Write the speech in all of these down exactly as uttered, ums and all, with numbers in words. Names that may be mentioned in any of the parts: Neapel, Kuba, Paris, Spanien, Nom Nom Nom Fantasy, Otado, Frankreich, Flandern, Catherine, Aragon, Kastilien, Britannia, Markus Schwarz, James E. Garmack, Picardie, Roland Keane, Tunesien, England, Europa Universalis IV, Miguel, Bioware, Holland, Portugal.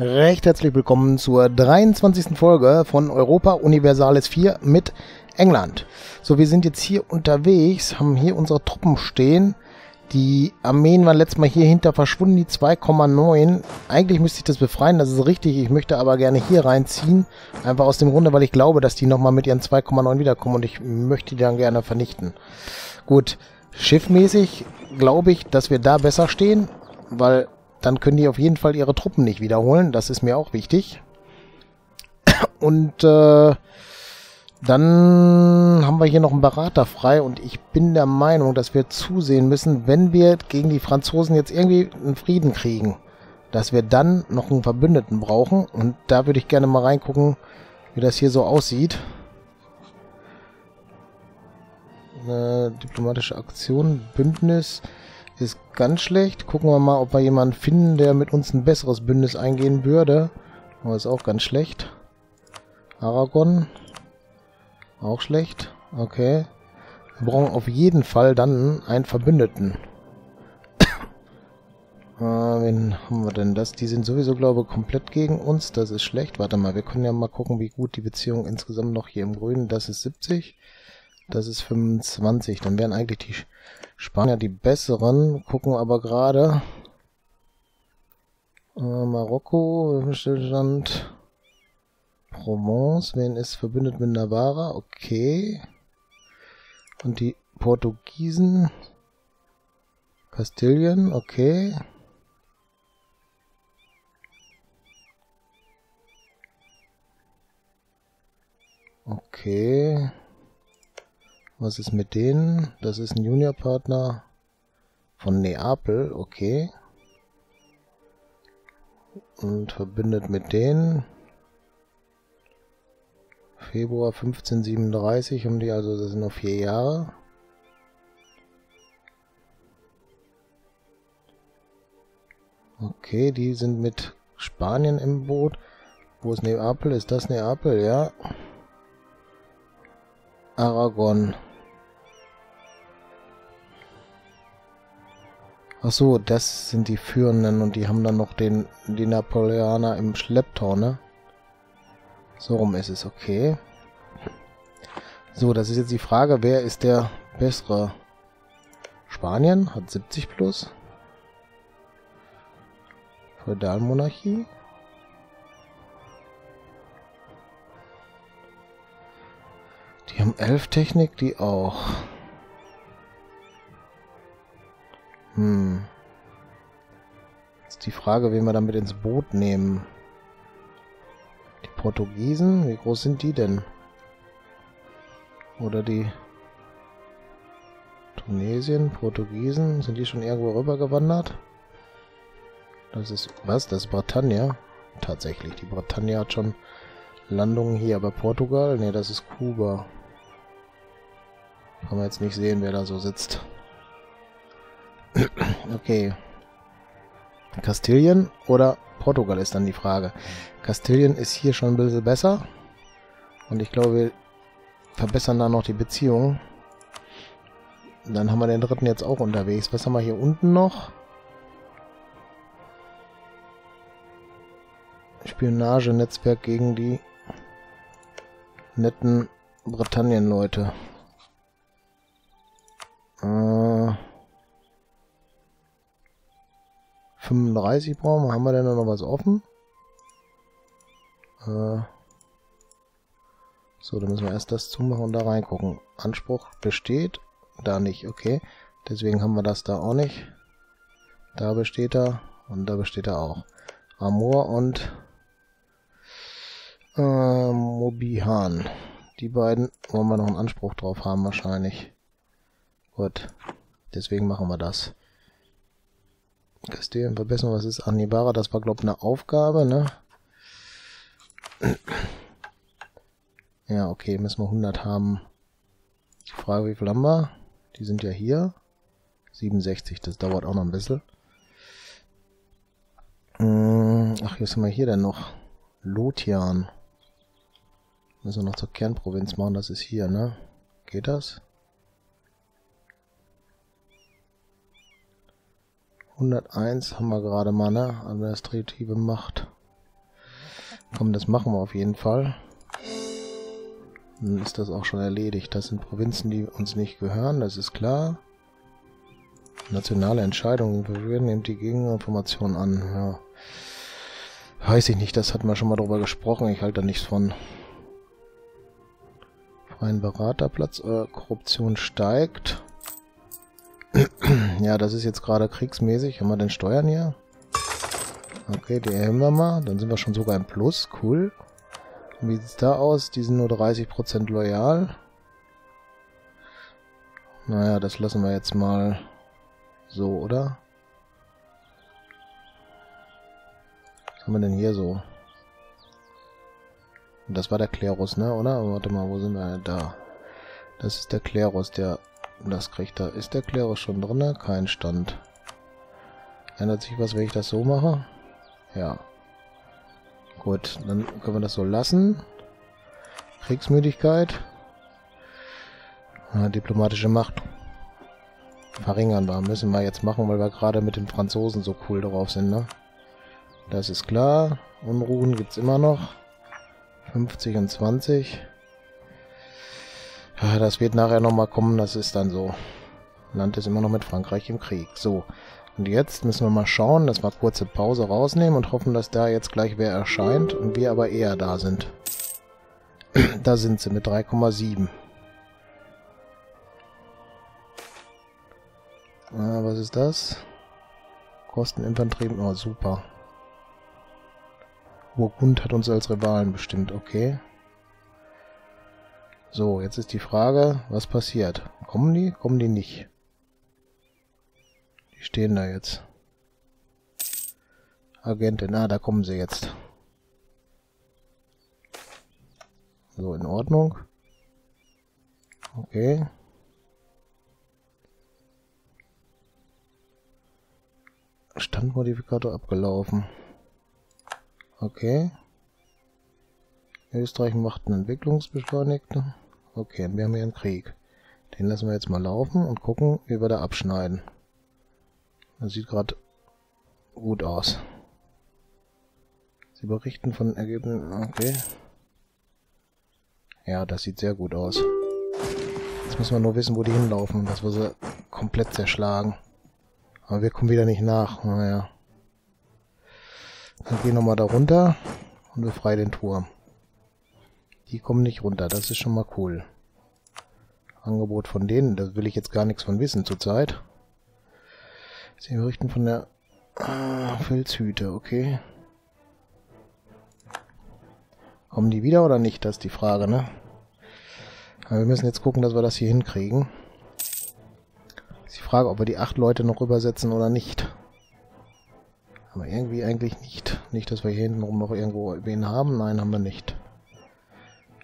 Recht herzlich willkommen zur dreiundzwanzigsten Folge von Europa Universalis vier mit England. So, wir sind jetzt hier unterwegs, haben hier unsere Truppen stehen. Die Armeen waren letztes Mal hier hinter verschwunden, die zwei Komma neun. Eigentlich müsste ich das befreien, das ist richtig. Ich möchte aber gerne hier reinziehen. Einfach aus dem Grunde, weil ich glaube, dass die nochmal mit ihren zwei Komma neun wiederkommen und ich möchte die dann gerne vernichten. Gut, schiffmäßig glaube ich, dass wir da besser stehen, weil... Dann können die auf jeden Fall ihre Truppen nicht wiederholen. Das ist mir auch wichtig. Und äh, dann haben wir hier noch einen Berater frei. Und ich bin der Meinung, dass wir zusehen müssen, wenn wir gegen die Franzosen jetzt irgendwie einen Frieden kriegen, dass wir dann noch einen Verbündeten brauchen. Und da würde ich gerne mal reingucken, wie das hier so aussieht. Äh, diplomatische Aktion, Bündnis... Ist ganz schlecht. Gucken wir mal, ob wir jemanden finden, der mit uns ein besseres Bündnis eingehen würde. Aber ist auch ganz schlecht. Aragon. Auch schlecht. Okay. Wir brauchen auf jeden Fall dann einen Verbündeten. äh, wen haben wir denn das? Die sind sowieso, glaube ich, komplett gegen uns. Das ist schlecht. Warte mal, wir können ja mal gucken, wie gut die Beziehung insgesamt noch hier im Grünen. Das ist siebzig. Das ist fünfundzwanzig. Dann wären eigentlich die... Spanier die besseren, gucken aber gerade. Äh, Marokko, Stillstand, Provence, wen ist verbündet mit Navarra? Okay. Und die Portugiesen, Kastilien, okay. Okay. Was ist mit denen? Das ist ein Juniorpartner von Neapel, okay. Und verbündet mit denen. Februar fünfzehnhundertsiebenunddreißig haben die, also das sind noch vier Jahre. Okay, die sind mit Spanien im Boot. Wo ist Neapel? Ist das Neapel? Ja. Aragon. Achso, das sind die Führenden und die haben dann noch den, die Napoleoner im Schlepptau, ne? So rum ist es, okay. So, das ist jetzt die Frage, wer ist der bessere? Spanien hat siebzig plus. Feudalmonarchie. Die haben elf Technik, die auch... Hm. Jetzt die Frage, wen wir damit ins Boot nehmen. Die Portugiesen, wie groß sind die denn? Oder die Tunesien, Portugiesen, sind die schon irgendwo rübergewandert? Das ist, was? Das ist Britannia? Tatsächlich, die Britannia hat schon Landungen hier, aber Portugal? Ne, das ist Kuba. Kann man jetzt nicht sehen, wer da so sitzt. Okay. Kastilien oder Portugal ist dann die Frage. Kastilien ist hier schon ein bisschen besser. Und ich glaube, wir verbessern da noch die Beziehungen. Dann haben wir den dritten jetzt auch unterwegs. Was haben wir hier unten noch? Spionagenetzwerk gegen die netten Britannien-Leute. Äh... fünfunddreißig brauchen wir. Haben wir denn noch was offen? Äh so, dann müssen wir erst das zumachen und da reingucken. Anspruch besteht. Da nicht, okay. Deswegen haben wir das da auch nicht. Da besteht er und da besteht er auch. Amor und äh, Mobihan. Die beiden wollen wir noch einen Anspruch drauf haben wahrscheinlich. Gut, deswegen machen wir das. Kastilien verbessern, was ist Anibara? Das war, glaube ich, eine Aufgabe, ne? Ja, okay, müssen wir hundert haben. Die Frage, wie viel haben wir? Die sind ja hier. siebenundsechzig, das dauert auch noch ein bisschen. Ach, jetzt sind wir hier denn noch. Lothian. Müssen wir noch zur Kernprovinz machen, das ist hier, ne? Geht das? hunderteins haben wir gerade mal, ne? Administrative Macht. Komm, das machen wir auf jeden Fall. Dann ist das auch schon erledigt. Das sind Provinzen, die uns nicht gehören, das ist klar. Nationale Entscheidungen. Wir nehmen die Gegeninformation an. Ja. Weiß ich nicht, das hatten wir schon mal drüber gesprochen. Ich halte da nichts von. Freien Beraterplatz. Äh, Korruption steigt. Ja, das ist jetzt gerade kriegsmäßig. Haben wir denn Steuern hier? Okay, die erhöhen wir mal. Dann sind wir schon sogar im Plus. Cool. Wie sieht es da aus? Die sind nur dreißig Prozent loyal. Naja, das lassen wir jetzt mal so, oder? Was haben wir denn hier so? Das war der Klerus, ne, oder? Warte mal, wo sind wir? Da. Das ist der Klerus, der das kriegt. Da ist der Klerus schon drin, ne? Kein Stand. Ändert sich was, wenn ich das so mache? Ja. Gut, dann können wir das so lassen. Kriegsmüdigkeit. Ja, diplomatische Macht. Verringern wir. Müssen wir jetzt machen, weil wir gerade mit den Franzosen so cool drauf sind, ne? Das ist klar. Unruhen gibt es immer noch. fünfzig und zwanzig. Ja, das wird nachher nochmal kommen, das ist dann so. Land ist immer noch mit Frankreich im Krieg. So. Und jetzt müssen wir mal schauen, dass wir kurze Pause rausnehmen und hoffen, dass da jetzt gleich wer erscheint und wir aber eher da sind. Da sind sie mit drei Komma sieben. Ah, was ist das? Kosteninfanterie. Oh, super. Burgund hat uns als Rivalen bestimmt. Okay. So, jetzt ist die Frage, was passiert? Kommen die? Kommen die nicht? Die stehen da jetzt. Agentin, ah, da kommen sie jetzt. So, in Ordnung. Okay. Standmodifikator abgelaufen. Okay. Österreich macht einen Entwicklungsbeschleunigten. Okay, und wir haben hier einen Krieg. Den lassen wir jetzt mal laufen und gucken, wie wir da abschneiden. Das sieht gerade gut aus. Sie berichten von Ergebnissen. Okay. Ja, das sieht sehr gut aus. Jetzt müssen wir nur wissen, wo die hinlaufen, dass wir sie komplett zerschlagen. Aber wir kommen wieder nicht nach. Naja. Dann geh nochmal da runter und befreie den Turm. Die kommen nicht runter, das ist schon mal cool. Angebot von denen, da will ich jetzt gar nichts von wissen zurzeit. Sie berichten von der ah, Filzhüte, okay. Kommen die wieder oder nicht? Das ist die Frage, ne? Aber wir müssen jetzt gucken, dass wir das hier hinkriegen. Das ist die Frage, ob wir die acht Leute noch übersetzen oder nicht. Aber irgendwie eigentlich nicht. Nicht, dass wir hier hintenrum noch irgendwo wen haben. Nein, haben wir nicht.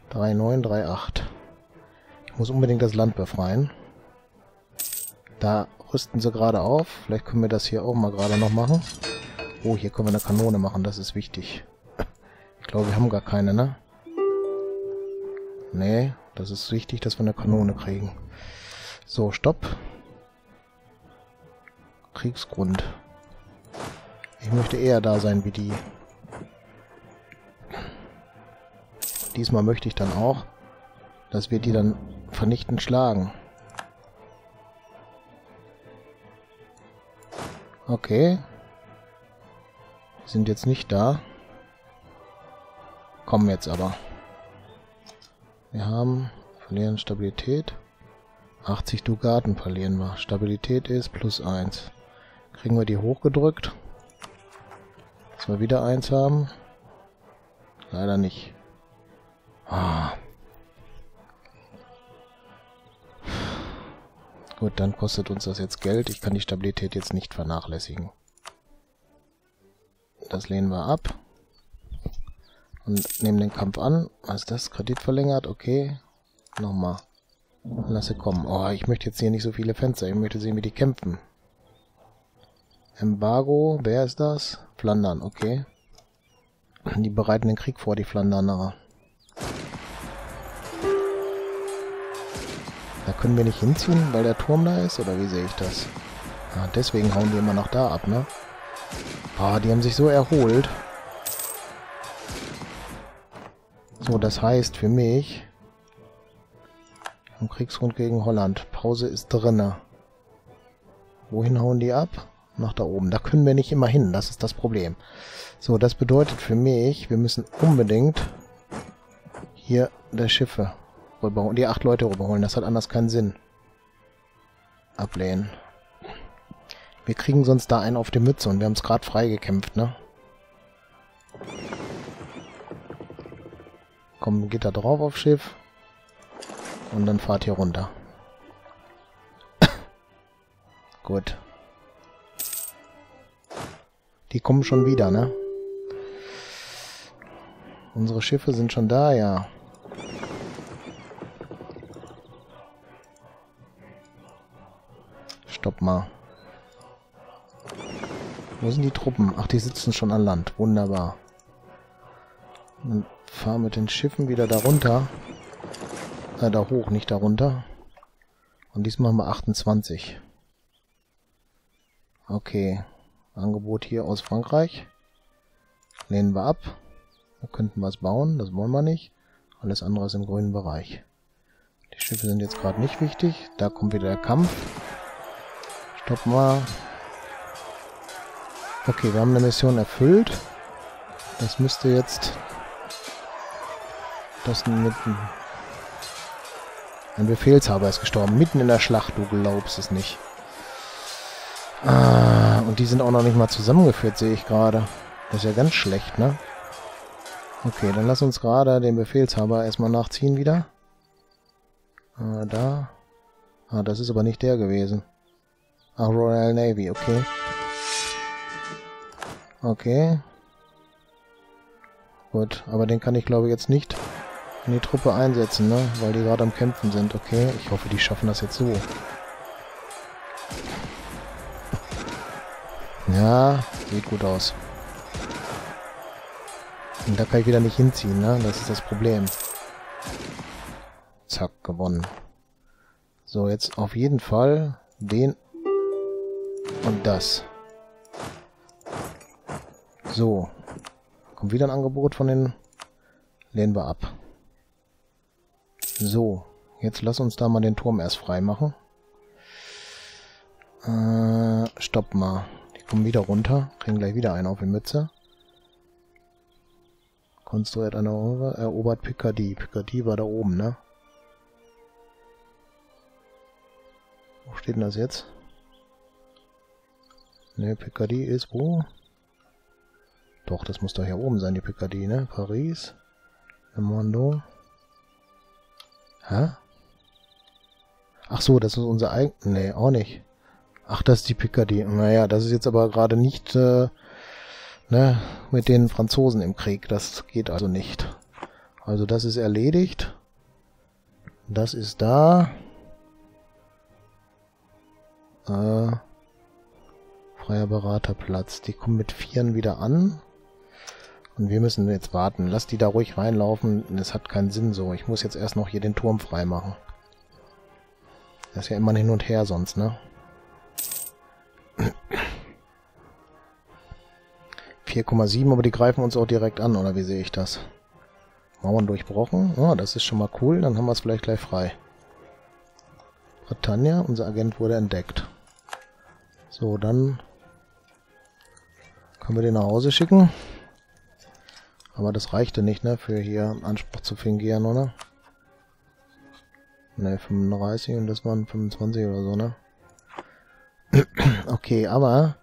drei neun, drei acht. Ich muss unbedingt das Land befreien. Da rüsten sie gerade auf. Vielleicht können wir das hier auch mal gerade noch machen. Oh, hier können wir eine Kanone machen. Das ist wichtig. Ich glaube, wir haben gar keine, ne? Nee, das ist wichtig, dass wir eine Kanone kriegen. So, stopp. Kriegsgrund. Ich möchte eher da sein wie die. Diesmal möchte ich dann auch, dass wir die dann vernichtend schlagen. Okay. Die sind jetzt nicht da. Kommen jetzt aber. Wir haben... Verlieren Stabilität. achtzig Dukaten verlieren wir. Stabilität ist plus eins. Kriegen wir die hochgedrückt. Dass wir wieder eins haben. Leider nicht. Ah. Gut, dann kostet uns das jetzt Geld. Ich kann die Stabilität jetzt nicht vernachlässigen. Das lehnen wir ab. Und nehmen den Kampf an. Was ist das? Kredit verlängert? Okay. Nochmal. Lasse kommen. Oh, ich möchte jetzt hier nicht so viele Fenster. Ich möchte sehen, wie die kämpfen. Embargo. Wer ist das? Flandern. Okay. Die bereiten den Krieg vor, die Flanderner. Da können wir nicht hinziehen, weil der Turm da ist? Oder wie sehe ich das? Ah, deswegen hauen die immer noch da ab, ne? Ah, die haben sich so erholt. So, das heißt für mich... Am Kriegsgrund gegen Holland. Pause ist drinne. Wohin hauen die ab? Nach da oben. Da können wir nicht immer hin. Das ist das Problem. So, das bedeutet für mich, wir müssen unbedingt hier das Schiffe rüberholen. Die acht Leute rüberholen. Das hat anders keinen Sinn. Ablehnen. Wir kriegen sonst da einen auf die Mütze und wir haben es gerade freigekämpft, ne? Komm, geht da drauf aufs Schiff. Und dann fahrt hier runter. Gut. Die kommen schon wieder, ne? Unsere Schiffe sind schon da, ja. Stopp mal. Wo sind die Truppen? Ach, die sitzen schon an Land. Wunderbar. Dann fahren mit den Schiffen wieder da runter. Äh, da hoch, nicht da runter. Und diesmal haben wir achtundzwanzig. Okay. Angebot hier aus Frankreich. Lehnen wir ab. Da könnten wir es bauen. Das wollen wir nicht. Alles andere ist im grünen Bereich. Die Schiffe sind jetzt gerade nicht wichtig. Da kommt wieder der Kampf. Stopp mal. Okay, wir haben eine Mission erfüllt. Das müsste jetzt... Das mit... Ein Befehlshaber ist gestorben. Mitten in der Schlacht. Du glaubst es nicht. Ah, und die sind auch noch nicht mal zusammengeführt, sehe ich gerade. Das ist ja ganz schlecht, ne? Okay, dann lass uns gerade den Befehlshaber erstmal nachziehen wieder. Ah, da. Ah, das ist aber nicht der gewesen. Ah, Royal Navy, okay. Okay. Gut, aber den kann ich glaube ich jetzt nicht... in die Truppe einsetzen, ne? Weil die gerade am Kämpfen sind. Okay, ich hoffe, die schaffen das jetzt so. Ja, sieht gut aus. Und da kann ich wieder nicht hinziehen, ne? Das ist das Problem. Zack, gewonnen. So, jetzt auf jeden Fall den und das. So. Kommt wieder ein Angebot von den... Lehnen wir ab. So, jetzt lass uns da mal den Turm erst frei machen. Äh, stopp mal. Die kommen wieder runter. Kriegen gleich wieder einen auf die Mütze. Konstruiert eine Erober, erobert Picardie. Picardie war da oben, ne? Wo steht denn das jetzt? Ne, Picardie ist wo? Doch, das muss doch hier oben sein, die Picardie, ne? Paris. Le Mondo. Hä? Ach so, das ist unser eigen... Nee, auch nicht. Ach, das ist die Picardie. Naja, das ist jetzt aber gerade nicht äh, ne, mit den Franzosen im Krieg. Das geht also nicht. Also das ist erledigt. Das ist da. Äh, freier Beraterplatz. Die kommen mit Vieren wieder an. Und wir müssen jetzt warten. Lass die da ruhig reinlaufen. Das hat keinen Sinn so. Ich muss jetzt erst noch hier den Turm freimachen. Das ist ja immer hin und her sonst, ne? vier Komma sieben, aber die greifen uns auch direkt an, oder wie sehe ich das? Mauern durchbrochen. Oh, das ist schon mal cool. Dann haben wir es vielleicht gleich frei. Britannia, unser Agent wurde entdeckt. So, dann können wir den nach Hause schicken. Aber das reichte nicht, ne, für hier einen Anspruch zu fingieren, oder? Ne, fünfunddreißig und das waren fünfundzwanzig oder so, ne? Okay, aber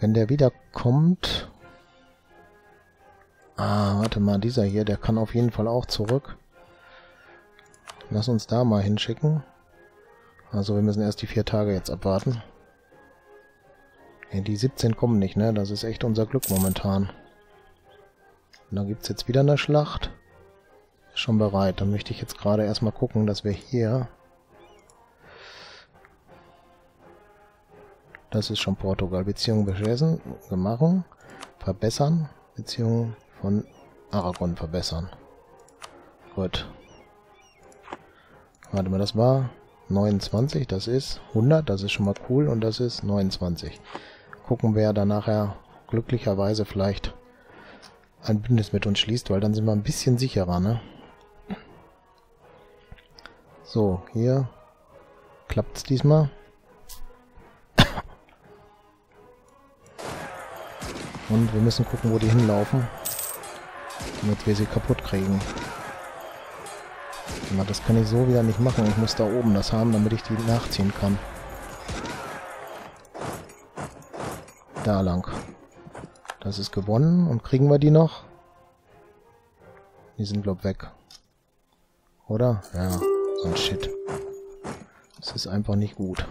wenn der wiederkommt... Ah, warte mal, dieser hier, der kann auf jeden Fall auch zurück. Lass uns da mal hinschicken. Also wir müssen erst die vier Tage jetzt abwarten. Ne, die siebzehn kommen nicht, ne? Das ist echt unser Glück momentan. Da gibt es jetzt wieder eine Schlacht. Ist schon bereit. Dann möchte ich jetzt gerade erstmal gucken, dass wir hier... Das ist schon Portugal. Beziehungen beschließen, machen, verbessern. Beziehungen von Aragon verbessern. Gut. Warte mal, das war neunundzwanzig. Das ist hundert. Das ist schon mal cool. Und das ist neunundzwanzig. Gucken wir da nachher glücklicherweise vielleicht... ein Bündnis mit uns schließt, weil dann sind wir ein bisschen sicherer, ne? So, hier klappt's diesmal. Und wir müssen gucken, wo die hinlaufen, damit wir sie kaputt kriegen. Na, das kann ich so wieder nicht machen. Ich muss da oben das haben, damit ich die nachziehen kann. Da lang. Das ist gewonnen. Und kriegen wir die noch? Die sind, glaub ich, weg. Oder? Ja, so ein Shit. Das ist einfach nicht gut.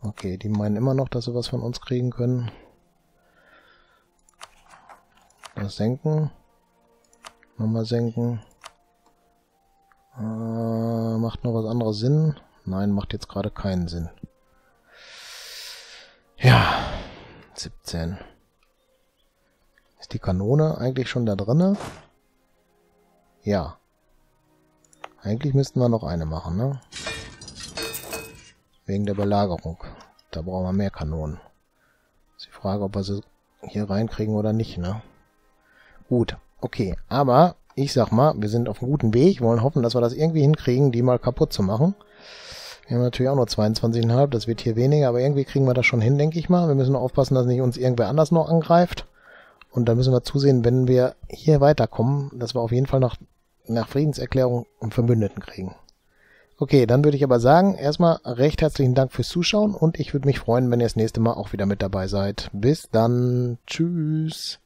Okay, die meinen immer noch, dass sie was von uns kriegen können. Das senken. Nochmal senken. Äh, macht noch was anderes Sinn? Nein, macht jetzt gerade keinen Sinn. Ja, siebzehn. Ist die Kanone eigentlich schon da drinne? Ja. Eigentlich müssten wir noch eine machen, ne? Wegen der Belagerung. Da brauchen wir mehr Kanonen. Ist die Frage, ob wir sie hier reinkriegen oder nicht, ne? Gut, okay, aber... Ich sag mal, wir sind auf einem guten Weg, wollen hoffen, dass wir das irgendwie hinkriegen, die mal kaputt zu machen. Wir haben natürlich auch nur zweiundzwanzig Komma fünf, das wird hier weniger, aber irgendwie kriegen wir das schon hin, denke ich mal. Wir müssen nur aufpassen, dass nicht uns irgendwer anders noch angreift. Und da müssen wir zusehen, wenn wir hier weiterkommen, dass wir auf jeden Fall noch nach Friedenserklärung und Verbündeten kriegen. Okay, dann würde ich aber sagen, erstmal recht herzlichen Dank fürs Zuschauen und ich würde mich freuen, wenn ihr das nächste Mal auch wieder mit dabei seid. Bis dann, tschüss!